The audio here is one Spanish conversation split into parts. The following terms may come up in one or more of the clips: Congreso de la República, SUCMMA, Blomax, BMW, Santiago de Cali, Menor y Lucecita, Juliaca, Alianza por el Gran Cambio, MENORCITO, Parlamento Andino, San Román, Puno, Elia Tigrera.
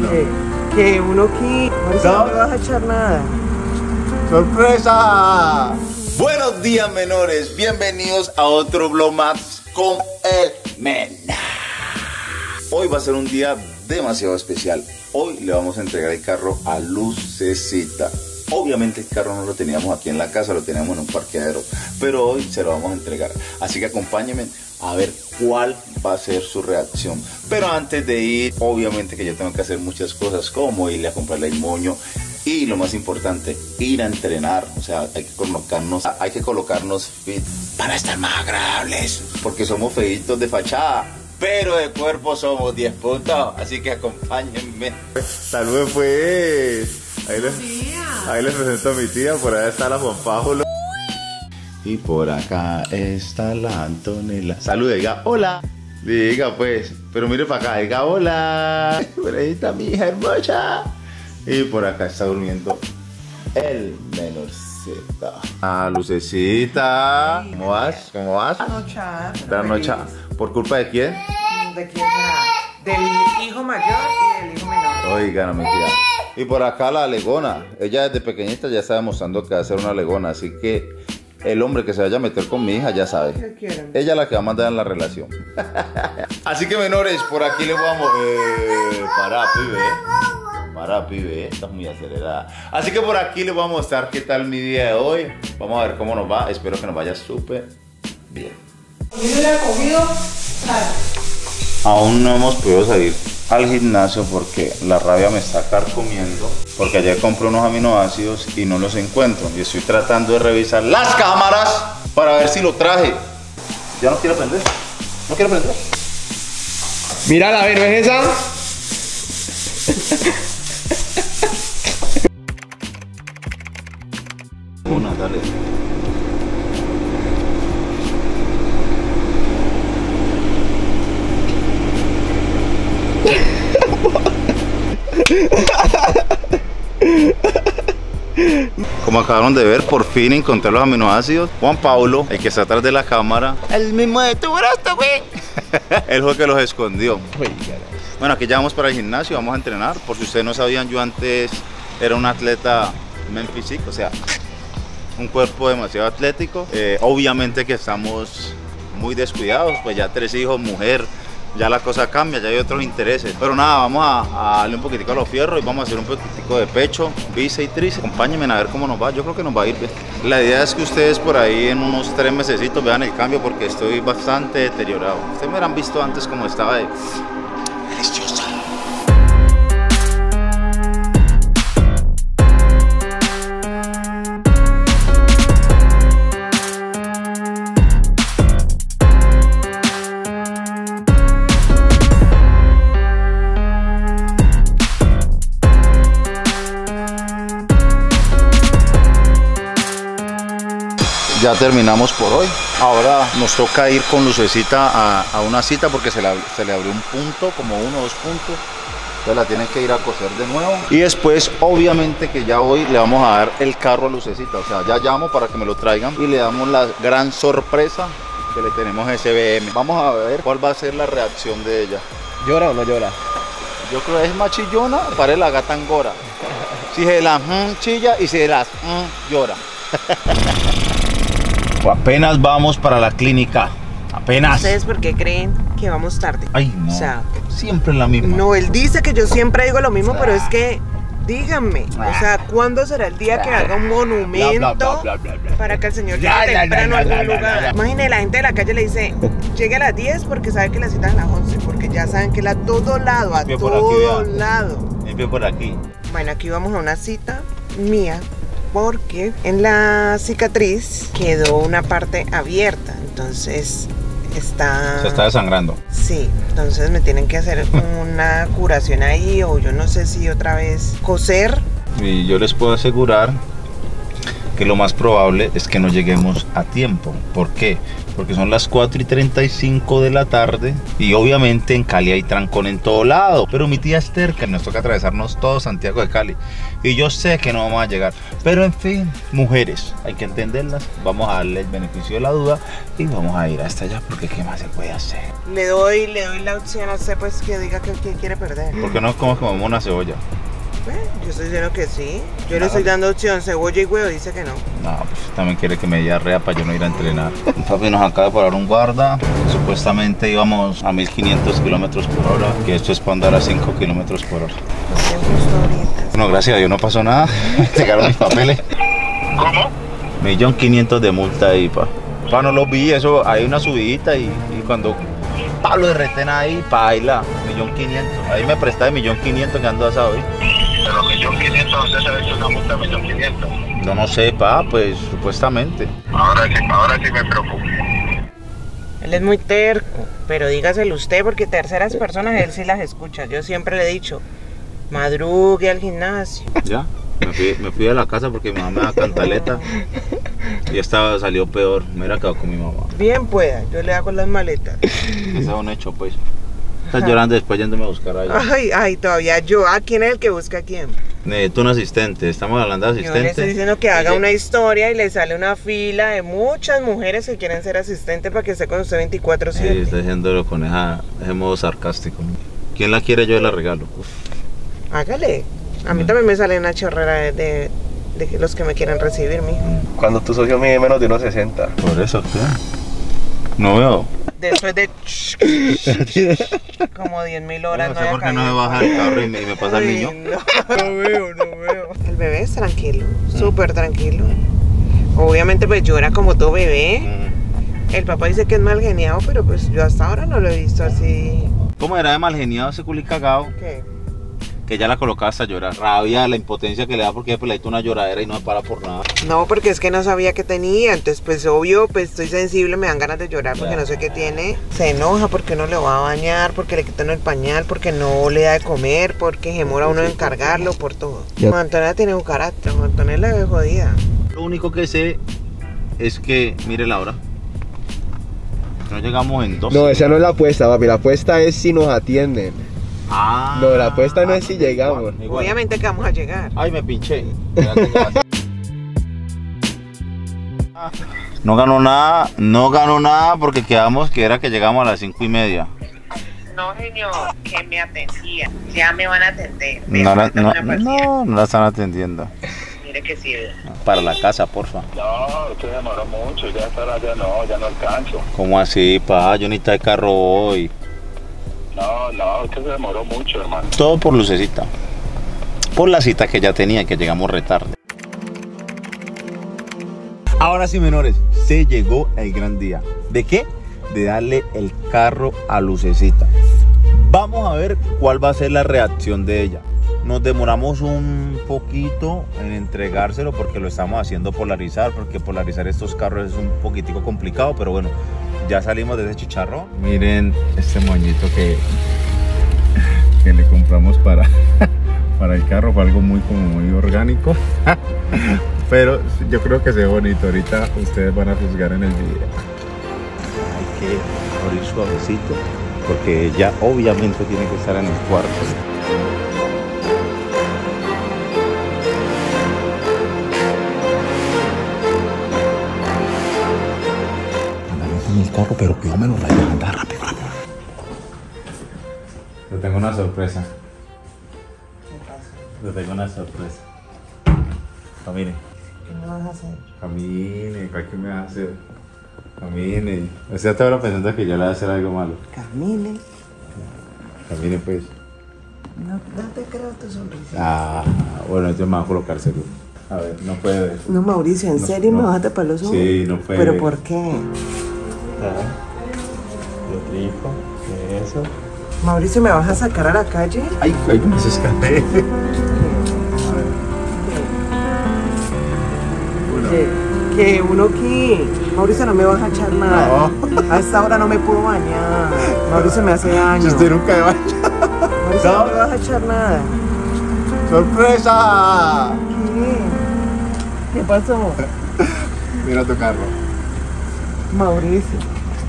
película. Que uno aquí, no me vas a echar nada. ¡Sorpresa! Buenos días, menores. Bienvenidos a otro Blomax con el men. Hoy va a ser un día demasiado especial. Hoy le vamos a entregar el carro a Lucecita. Obviamente el carro no lo teníamos aquí en la casa, lo teníamos en un parqueadero, pero hoy se lo vamos a entregar. Así que acompáñenme a ver cuál va a ser su reacción. Pero antes de ir, obviamente que yo tengo que hacer muchas cosas, como irle a comprarle el moño y lo más importante, ir a entrenar. O sea, hay que colocarnos fit para estar más agradables, porque somos feitos de fachada, pero de cuerpo somos 10 puntos. Así que acompáñenme. Saludos pues. Ahí les presento a mi tía, por allá está la Juan Pablo. Y por acá está la Antonella. Saluda, diga hola. Diga pues, pero mire para acá, diga hola. Por ahí está mi hija hermosa. Y por acá está durmiendo el menorcita. Ah, Lucecita. ¿Cómo vas? ¿Cómo vas? Anocha. La noche. ¿Por culpa de quién? ¿De quién será? Del hijo mayor y del hijo menor. Oiga, no me diga. Y por acá la alegona, ella desde pequeñita ya está demostrando que va a ser una alegona, así que el hombre que se vaya a meter con mi hija ya sabe, ella es la que va a mandar en la relación. Así que menores, por aquí les vamos, para pibe, estás muy acelerada. Así que por aquí les voy a mostrar qué tal mi día de hoy, vamos a ver cómo nos va, espero que nos vaya súper bien. Aún no hemos podido salir al gimnasio porque la rabia me está carcomiendo, porque ayer compré unos aminoácidos y no los encuentro y estoy tratando de revisar las cámaras para ver si lo traje. Ya no quiero prender, no quiero prender. Mírala, a ver, ¿ves esa? Una, dale. Como acabaron de ver, por fin encontré los aminoácidos. Juan Pablo, el que está atrás de la cámara, el mismo de tu brazo, güey. Él fue el que los escondió. Bueno, aquí ya vamos para el gimnasio, vamos a entrenar. Por si ustedes no sabían, yo antes era un atleta men physique, o sea, un cuerpo demasiado atlético. Obviamente que estamos muy descuidados, pues ya 3 hijos, mujer. Ya la cosa cambia, ya hay otros intereses. Pero nada, vamos a darle un poquitico a los fierros y vamos a hacer un poquitico de pecho, bíceps y tríceps. Acompáñenme a ver cómo nos va, yo creo que nos va a ir bien. La idea es que ustedes por ahí en unos 3 mesecitos vean el cambio, porque estoy bastante deteriorado. Ustedes me habrán visto antes como estaba de... deliciosa. Ya terminamos por hoy. Ahora nos toca ir con Lucecita a una cita porque se le abrió un punto, como 1 o 2 puntos. Entonces la tienen que ir a coser de nuevo. Y después, obviamente que ya hoy le vamos a dar el carro a Lucecita. O sea, ya llamo para que me lo traigan y le damos la gran sorpresa que le tenemos a ese BM. Vamos a ver cuál va a ser la reacción de ella. ¿Llora o no llora? Yo creo que es más chillona, parece la gata angora. Si se las chilla y si se las llora. Apenas vamos para la clínica, apenas. ¿Ustedes por qué creen que vamos tarde? Ay, no, o sea, siempre la misma. No, él dice que yo siempre digo lo mismo, pero es que, díganme, o sea, ¿cuándo será el día que haga un monumento para que el señor llegue temprano a algún lugar? Imagínense, la gente de la calle le dice, llegue a las 10 porque sabe que la citan a las 11, porque ya saben que él a todo lado, a todo lado. Empieza por aquí. Bueno, aquí vamos a una cita mía, porque en la cicatriz quedó una parte abierta, entonces está... Se está desangrando. Sí, entonces me tienen que hacer una curación ahí, o yo no sé si otra vez coser. Y yo les puedo asegurar que lo más probable es que no lleguemos a tiempo. ¿Por qué? Porque son las 4:35 de la tarde y obviamente en Cali hay trancón en todo lado, pero mi tía es terca, nos toca atravesarnos todo Santiago de Cali y yo sé que no vamos a llegar, pero en fin, mujeres, hay que entenderlas, vamos a darle el beneficio de la duda y vamos a ir hasta allá porque qué más se puede hacer. Le doy la opción, no sé, pues que diga que quiere perder. Porque no como que comemos una cebolla. Yo estoy diciendo que sí. Yo le estoy dando opción, cebolla y huevo, dice que no. No, pues también quiere que me diarrea para yo no ir a entrenar. Papi, nos acaba de parar un guarda. Supuestamente íbamos a 1500 km/h, que esto es para andar a 5 km/h. Bueno, gracias a Dios no pasó nada. Llegaron mis papeles. ¿Cómo? 1.500.000 de multa ahí, pa. Pa, no los vi, eso, hay una subidita y cuando... Pablo de retén ahí, paila, 1.500.000. Ahí me presté 1.500.000 que ando asado hoy. Pero 1.500.000, ¿usted sabe que una multa de 1.500.000? No, no sé, pa, pues supuestamente. Ahora sí me preocupo. Él es muy terco, pero dígaselo usted porque terceras personas él sí las escucha. Yo siempre le he dicho, madrugue al gimnasio. Ya, me fui a la casa porque mi mamá me da cantaleta. Y esta salió peor, me hubiera quedado con mi mamá. Bien pueda, yo le hago las maletas. Eso es un hecho, pues. Estás llorando después yéndome a buscar a ella. Ay, todavía yo. ¿A quién es el que busca a quién? Necesito un asistente, estamos hablando de asistente. Yo le estoy diciendo que haga una historia y le sale una fila de muchas mujeres que quieren ser asistente para que esté con usted 24/7. Sí, está diciéndolo con ese modo sarcástico. ¿Quién la quiere? Yo la regalo. Uf. Hágale. A mí también me sale una chorrera de los que me quieran recibir, mijo. Cuando tu socio mide menos de 1.60. Por eso, ¿qué? No veo. Después de... como 10.000 horas no sé por qué no me baja el carro y me pasa el niño. No veo. El bebé es tranquilo, súper tranquilo. Obviamente pues llora como todo bebé. El papá dice que es mal geniado, pero pues yo hasta ahora no lo he visto así. ¿Cómo era de mal geniado ese culicagao? ¿Qué? Que ya la colocaba hasta llorar. Rabia, la impotencia que le da porque le hizo una lloradera y no se para por nada. No, porque es que no sabía qué tenía. Entonces, pues obvio, pues estoy sensible, me dan ganas de llorar porque no sé qué tiene. Se enoja porque no le va a bañar, porque le quitan el pañal, porque no le da de comer, porque se demora uno en cargarlo, por todo. Antonella tiene un carácter, Antonella es jodida. Lo único que sé es que, mire la hora. No llegamos en 12. No, esa no es la apuesta, papi. La apuesta es si nos atienden. Ah, no, la apuesta no es si llegamos. Igual. Obviamente que vamos a llegar. Ay, me pinché. No ganó nada porque quedamos que era que llegamos a las 5:30. No, señor, que me atendía. Ya me van a atender. No la están atendiendo. Mire que sí. Para la casa, porfa. No, usted demoró mucho. Ya está la ya no alcanzo. ¿Cómo así, pa? Yo necesito el carro hoy. No, que se demoró mucho, hermano. Todo por lucecita. Por la cita que ya tenía, que llegamos retarde. Ahora sí, menores, se llegó el gran día. ¿De qué? De darle el carro a Lucecita. Vamos a ver cuál va a ser la reacción de ella. Nos demoramos un poquito en entregárselo porque lo estamos haciendo polarizar, porque polarizar estos carros es un poquitico complicado, pero bueno, ya salimos de ese chicharrón. Miren este moñito que le compramos para el carro. Fue algo muy orgánico. Pero yo creo que se ve bonito. Ahorita ustedes van a juzgar en el video. Hay que abrir suavecito porque ella obviamente tiene que estar en el cuarto. El carro, pero yo me lo voy a mandar rápido. Te tengo una sorpresa. ¿Qué pasa? Te tengo una sorpresa. Camine. ¿Qué me vas a hacer? Camine, ¿qué me vas a hacer? Camine. O sea, te habrá pensando que yo le voy a hacer algo malo. Camine. Camine, pues. No te creo tu sonrisa. Ah, bueno, entonces me va a colocar seguro. A ver, no puede. No, Mauricio, ¿en serio me bajaste para los ojos? Sí, no puede. ¿Pero por qué? Lo rico, eso. Mauricio, ¿me vas a sacar a la calle? Ay, me escapé. A ver. ¿Qué? ¿Uno qué? Mauricio, no me vas a echar nada. No. A esta hora no me puedo bañar. Mauricio, me hace daño. Yo estoy nunca de baño. Mauricio, no me vas a echar nada. ¡Sorpresa! ¿Qué? ¿Qué pasó? Mira tu carro. Mauricio.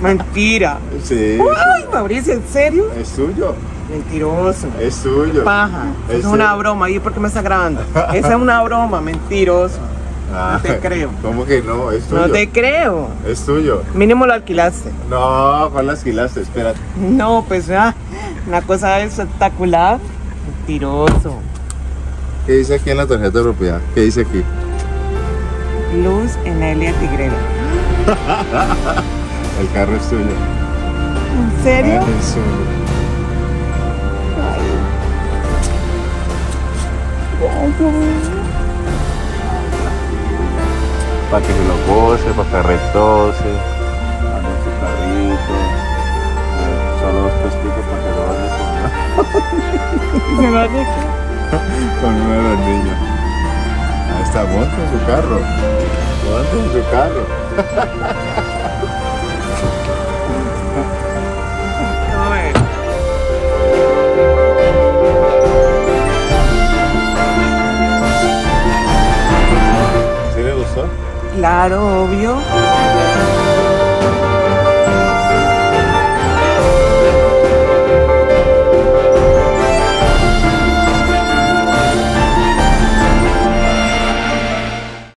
Mentira. Sí. Uy, Mauricio, ¿en serio? Es suyo. Mentiroso. Es suyo. Paja. Es una broma. ¿Y por qué me está grabando? Esa es una broma, mentiroso. No te creo. ¿Cómo que no? Es tuyo. No te creo. Es tuyo. Mínimo lo alquilaste. No, ¿cuál lo alquilaste? Espérate. No, pues una cosa espectacular. Mentiroso. ¿Qué dice aquí en la tarjeta de propiedad? ¿Qué dice aquí? Luz en Elia Tigrera. El carro es tuyo. ¿En serio? Es suyo. Para que se lo goce, para que retose, hagan su carrito, solo dos testigos para que lo vayan con una. Con uno de los niños. Ahí está, monten su carro. Monten su carro. Claro, obvio.